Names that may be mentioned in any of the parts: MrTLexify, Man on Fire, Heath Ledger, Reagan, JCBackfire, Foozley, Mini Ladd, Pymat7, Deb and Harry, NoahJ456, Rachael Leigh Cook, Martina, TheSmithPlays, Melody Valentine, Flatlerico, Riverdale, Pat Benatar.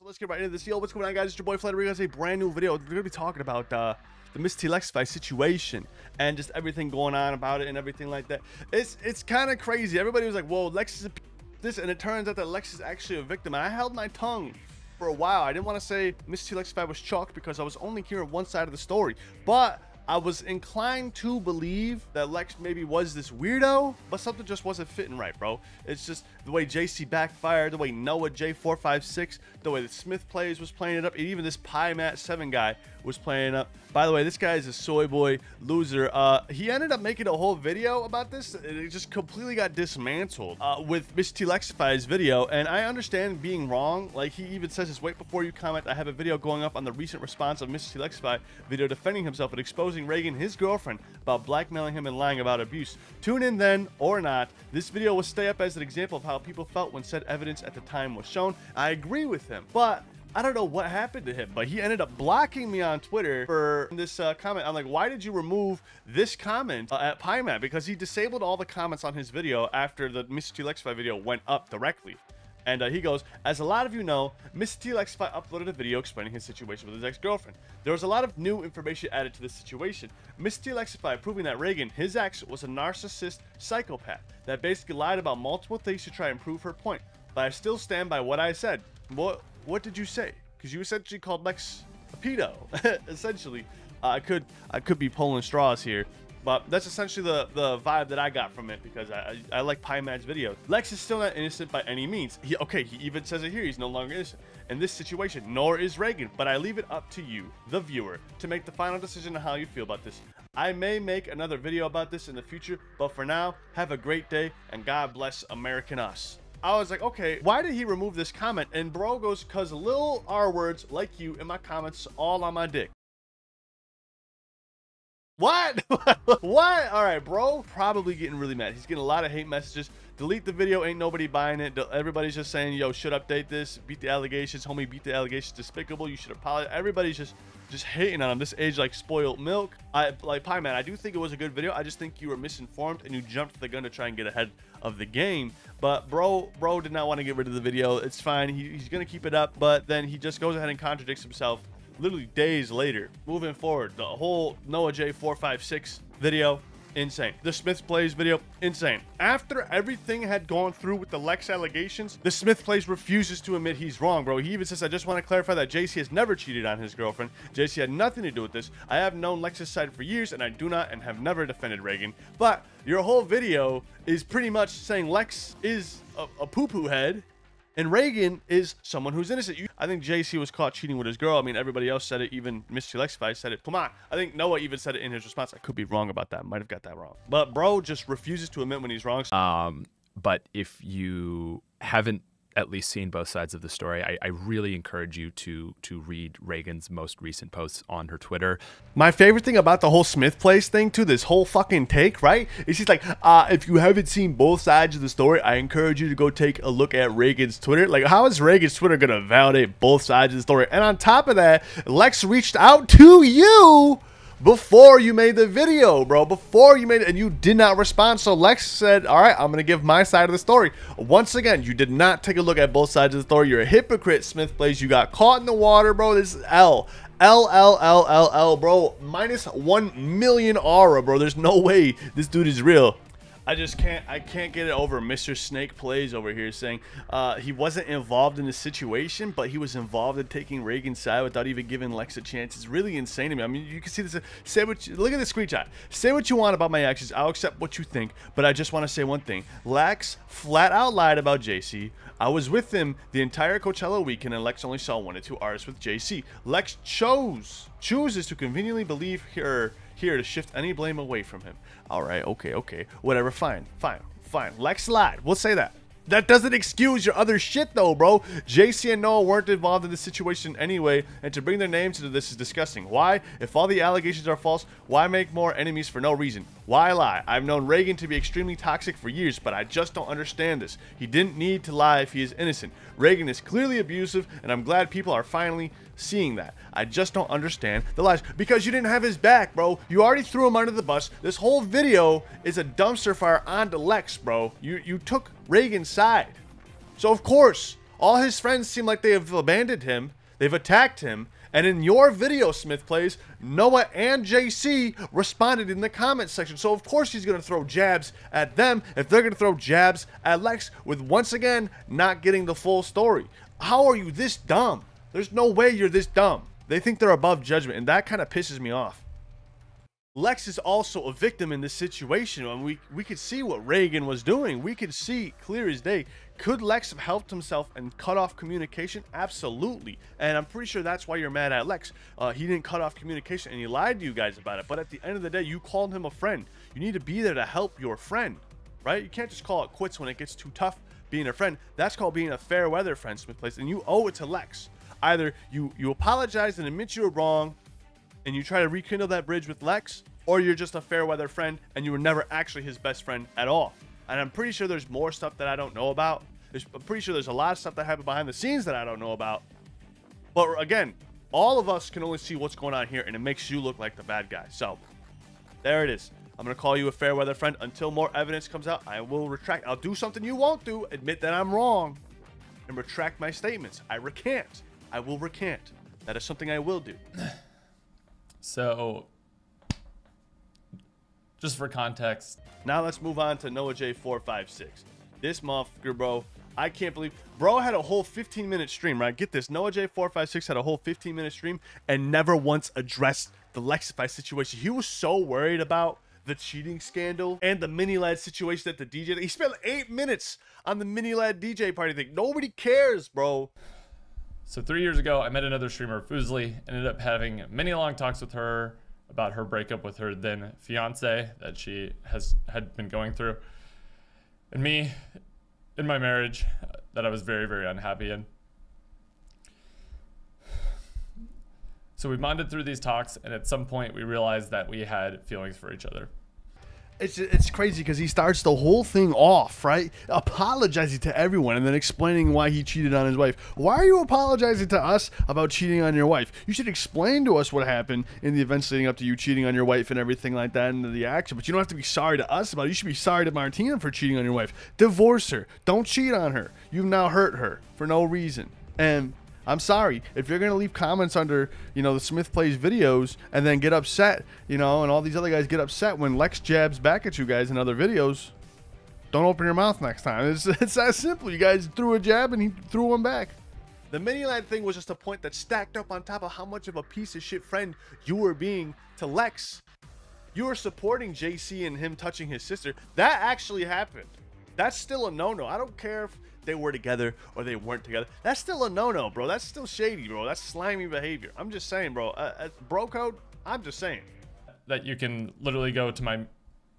So let's get right into this. Yo, what's going on, guys? It's your boy Flatlerico. It's a brand new video. We're going to be talking about the MrTLexify situation and just everything going on about it and everything like that. It's kind of crazy. Everybody was like, whoa, Lex is this, and it turns out that Lex is actually a victim. And I held my tongue for a while. I didn't want to say MrTLexify was chalk because I was only hearing one side of the story. But I was inclined to believe that Lex maybe was this weirdo, but something just wasn't fitting right, bro. It's just the way JCBackfire, the way NoahJ456, the way TheSmithPlays was playing it up, and even this Pymat7 guy was playing it up. By the way, this guy is a soy boy loser. He ended up making a whole video about this, and it just completely got dismantled with MrTLexify's video, and I understand being wrong. Like, he even says this, wait before you comment, I have a video going up on the recent response of MrTLexify video defending himself and exposing Reagan, his girlfriend, about blackmailing him and lying about abuse. Tune in then or not. This video will stay up as an example of how people felt when said evidence at the time was shown. I agree with him, but I don't know what happened to him, but he ended up blocking me on Twitter for this comment. I'm like, why did you remove this comment at Pymat? Because he disabled all the comments on his video after the MrTLexify video went up directly. And he goes, as a lot of you know, MrTLexify uploaded a video explaining his situation with his ex-girlfriend. There was a lot of new information added to this situation. MrTLexify proving that Reagan, his ex, was a narcissist psychopath that basically lied about multiple things to try and prove her point. But I still stand by what I said. What did you say? Because you essentially called Lex a pedo. Essentially, I could be pulling straws here. But that's essentially the vibe that I got from it, because I like Pymat's video. Lex is still not innocent by any means. He even says it here. He's no longer innocent in this situation, nor is Reagan. But I leave it up to you, the viewer, to make the final decision on how you feel about this. I may make another video about this in the future, but for now, have a great day, and God bless American us. I was like, okay, why did he remove this comment? And bro goes, because little R words like you in my comments all on my dick. What? What? All right, bro. Probably getting really mad. He's getting a lot of hate messages. Delete the video. Ain't nobody buying it. Everybody's just saying, yo, should update this. Beat the allegations. Homie, beat the allegations. Despicable. You should apologize. Everybody's just hating on him. This age like spoiled milk. Like Pymat, I do think it was a good video. I just think you were misinformed and you jumped the gun to try and get ahead of the game. But bro did not want to get rid of the video. It's fine. He's going to keep it up. But then he just goes ahead and contradicts himself. Literally days later. Moving forward, the whole NoahJ456 video, insane. The TheSmithPlays video, insane. After everything had gone through with the Lex allegations, the TheSmithPlays refuses to admit he's wrong, bro. He even says, I just want to clarify that JC has never cheated on his girlfriend. JC had nothing to do with this. I have known Lex's side for years, and I do not and have never defended Reagan. But your whole video is pretty much saying Lex is a poo-poo head, and Reagan is someone who's innocent. I think JC was caught cheating with his girl. I mean, everybody else said it. Even MrTLexify said it. Come on. I think Noah even said it in his response. I could be wrong about that. Might have got that wrong. But bro just refuses to admit when he's wrong. But if you haven't at least seen both sides of the story, I really encourage you to read Reagan's most recent posts on her Twitter. My favorite thing about the whole TheSmithPlays thing, too, this whole fucking take, right? It's just like, if you haven't seen both sides of the story, I encourage you to go take a look at Reagan's Twitter. Like, how is Reagan's Twitter gonna validate both sides of the story? And on top of that, Lex reached out to you before you made the video, bro, before you made it, and you did not respond. So Lex said, all right, I'm gonna give my side of the story. Once again, you did not take a look at both sides of the story. You're a hypocrite, TheSmithPlays. You got caught in the water, bro. This is L, bro. -1 million aura, bro. There's no way this dude is real. I just can't, I can't get it over Mr. Snake Plays over here saying he wasn't involved in the situation, but he was involved in taking Reagan's side without even giving Lex a chance. It's really insane to me. I mean, you can see this. Say what you, look at this screenshot. Say what you want about my actions. I'll accept what you think, but I just want to say one thing. Lex flat out lied about JC. I was with him the entire Coachella weekend, and Lex only saw 1 or 2 artists with JC. Lex chooses to conveniently believe her here to shift any blame away from him. All right, okay, whatever, fine. Lex lied, we'll say that. That doesn't excuse your other shit though, bro. JC and Noah weren't involved in this situation anyway, and to bring their names into this is disgusting. Why? If all the allegations are false, why make more enemies for no reason? Why lie? I've known Reagan to be extremely toxic for years, but I just don't understand this. He didn't need to lie if he is innocent. Reagan is clearly abusive, and I'm glad people are finally seeing that. I just don't understand the lies, because you didn't have his back, bro. You already threw him under the bus. This whole video is a dumpster fire onto Lex, bro. You took Reagan's side, so of course All his friends seem like they have abandoned him. They've attacked him. And in your video, Smith Plays, Noah and JC responded in the comments section. So, of course, he's going to throw jabs at them if they're going to throw jabs at Lex with, once again, not getting the full story. How are you this dumb? There's no way you're this dumb. They think they're above judgment, and that kind of pisses me off. Lex is also a victim in this situation, and we could see what Reagan was doing. We could see clear as day. Could Lex have helped himself and cut off communication? Absolutely. And I'm pretty sure that's why you're mad at Lex. He didn't cut off communication, and he lied to you guys about it. But at the end of the day, you called him a friend. You need to be there to help your friend, right? You can't just call it quits when it gets too tough being a friend. That's called being a fair weather friend, Smith Place, and you owe it to Lex. Either you apologize and admit you were wrong, and you try to rekindle that bridge with Lex, or you're just a fair weather friend and you were never actually his best friend at all. And I'm pretty sure there's more stuff that I don't know about. I'm pretty sure there's a lot of stuff that happened behind the scenes that I don't know about. But again, all of us can only see what's going on here, and it makes you look like the bad guy. So there it is. I'm going to call you a fair weather friend. Until more evidence comes out, I will retract. I'll do something you won't do, admit that I'm wrong, and retract my statements. I recant. I will recant. That is something I will do. So, just for context. Now let's move on to NoahJ456. This motherfucker, bro, I can't believe. Bro had a whole 15-minute stream, right? Get this. NoahJ456 had a whole 15-minute stream and never once addressed the Lexify situation. He was so worried about the cheating scandal and the Mini Ladd situation at the DJ. He spent 8 minutes on the Mini Ladd DJ party thing. Nobody cares, bro. So 3 years ago, I met another streamer, Foozley, ended up having many long talks with her about her breakup with her then fiance that she had been going through, and me in my marriage that I was very, very unhappy in. So we bonded through these talks, and at some point we realized that we had feelings for each other. It's crazy because he starts the whole thing off, right? Apologizing to everyone and then explaining why he cheated on his wife. Why are you apologizing to us about cheating on your wife? You should explain to us what happened in the events leading up to you cheating on your wife and everything like that and the action. But you don't have to be sorry to us about it. You should be sorry to Martina for cheating on your wife. Divorce her. Don't cheat on her. You've now hurt her for no reason. And I'm sorry if you're going to leave comments under, you know, the Smith Plays videos and then get upset, you know, and all these other guys get upset when Lex jabs back at you guys in other videos. Don't open your mouth next time. It's that simple. You guys threw a jab and he threw one back. The Mini Ladd thing was just a point that stacked up on top of how much of a piece of shit friend you were being to Lex. You were supporting JC and him touching his sister. That actually happened. That's still a no-no. I don't care if they were together or they weren't together. That's still a no-no, bro. That's still shady, bro. That's slimy behavior. I'm just saying, bro. Bro code, I'm just saying. That you can literally go to my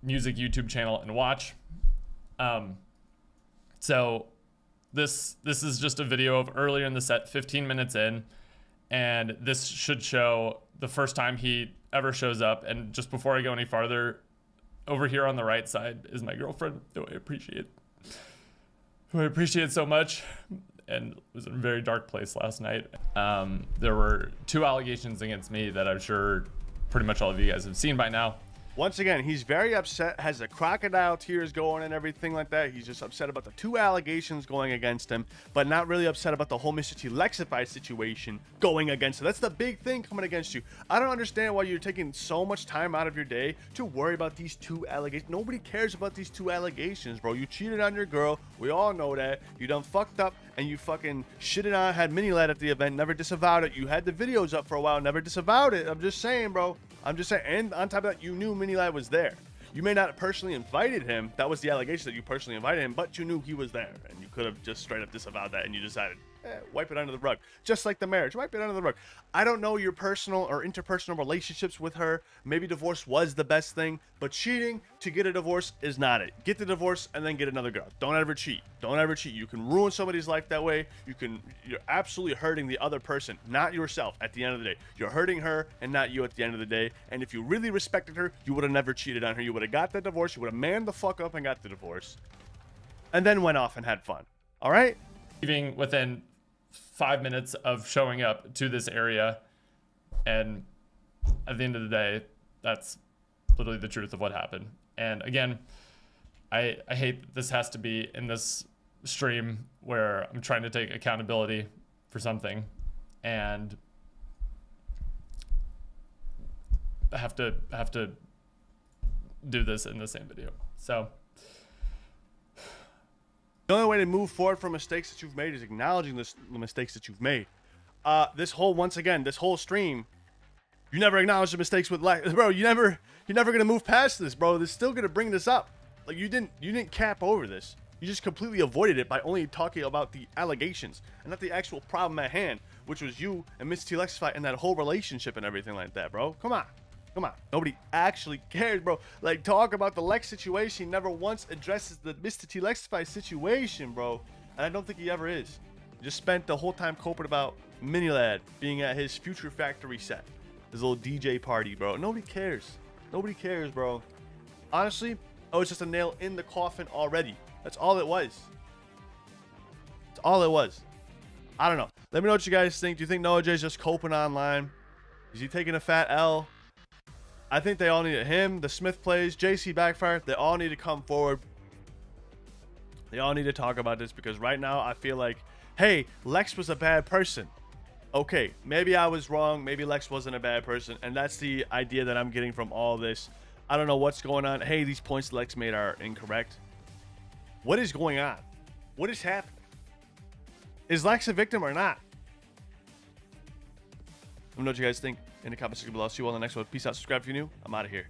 music YouTube channel and watch. So this is just a video of earlier in the set, 15 minutes in. And this should show the first time he ever shows up. And just before I go any farther, over here on the right side is my girlfriend, who I appreciate so much, and was in a very dark place last night. There were 2 allegations against me that I'm sure pretty much all of you guys have seen by now. Once again, he's very upset, has the crocodile tears going and everything like that. He's just upset about the 2 allegations going against him, but not really upset about the whole MrTLexify situation going against him. That's the big thing coming against you. I don't understand why you're taking so much time out of your day to worry about these 2 allegations. Nobody cares about these 2 allegations, bro. You cheated on your girl. We all know that. You done fucked up, and you fucking shitted on, had Mini Ladd at the event, never disavowed it. You had the videos up for a while, never disavowed it. I'm just saying, bro. I'm just saying, and on top of that, you knew Mini Ladd was there. You may not have personally invited him. That was the allegation that you personally invited him, but you knew he was there, and you could have just straight up disavowed that, and you decided, wipe it under the rug. Just like the marriage, wipe it under the rug. I don't know your personal or interpersonal relationships with her. Maybe divorce was the best thing, but cheating to get a divorce is not it. Get the divorce and then get another girl. Don't ever cheat. Don't ever cheat. You can ruin somebody's life that way. You're absolutely hurting the other person, not yourself at the end of the day. You're hurting her and not you at the end of the day. And if you really respected her, you would have never cheated on her. You would have got that divorce. You would have manned the fuck up and got the divorce and then went off and had fun. All right? Leaving within 5 minutes of showing up to this area, and at the end of the day, that's literally the truth of what happened. And again, I hate that this has to be in this stream where I'm trying to take accountability for something, and I have to do this in the same video. So the only way to move forward from mistakes that you've made is acknowledging the mistakes that you've made. This whole stream, you never acknowledge the mistakes with life, bro. You're never gonna move past this, bro. They're still gonna bring this up. Like, you didn't cap over this. You just completely avoided it by only talking about the allegations and not the actual problem at hand, which was you and MrTLexify and that whole relationship and everything like that, bro. Come on. Come on. Nobody actually cares, bro. Like, talk about the Lex situation. He never once addresses the MrTLexify situation, bro. And I don't think he ever is. He just spent the whole time coping about Mini Ladd being at his future factory set. His little DJ party, bro. Nobody cares. Nobody cares, bro. Honestly, I was just a nail in the coffin already. That's all it was. That's all it was. I don't know. Let me know what you guys think. Do you think NoahJ's just coping online? Is he taking a fat L? I think they all need it. Him, the Smith Plays, JCBackfire, they all need to come forward. They all need to talk about this, because right now I feel like, hey, Lex was a bad person. Okay, maybe I was wrong. Maybe Lex wasn't a bad person. And that's the idea that I'm getting from all this. I don't know what's going on. Hey, these points Lex made are incorrect. What is going on? What is happening? Is Lex a victim or not? Let me know what you guys think in the comments section below. See you all in the next one. Peace out. Subscribe if you're new. I'm out of here.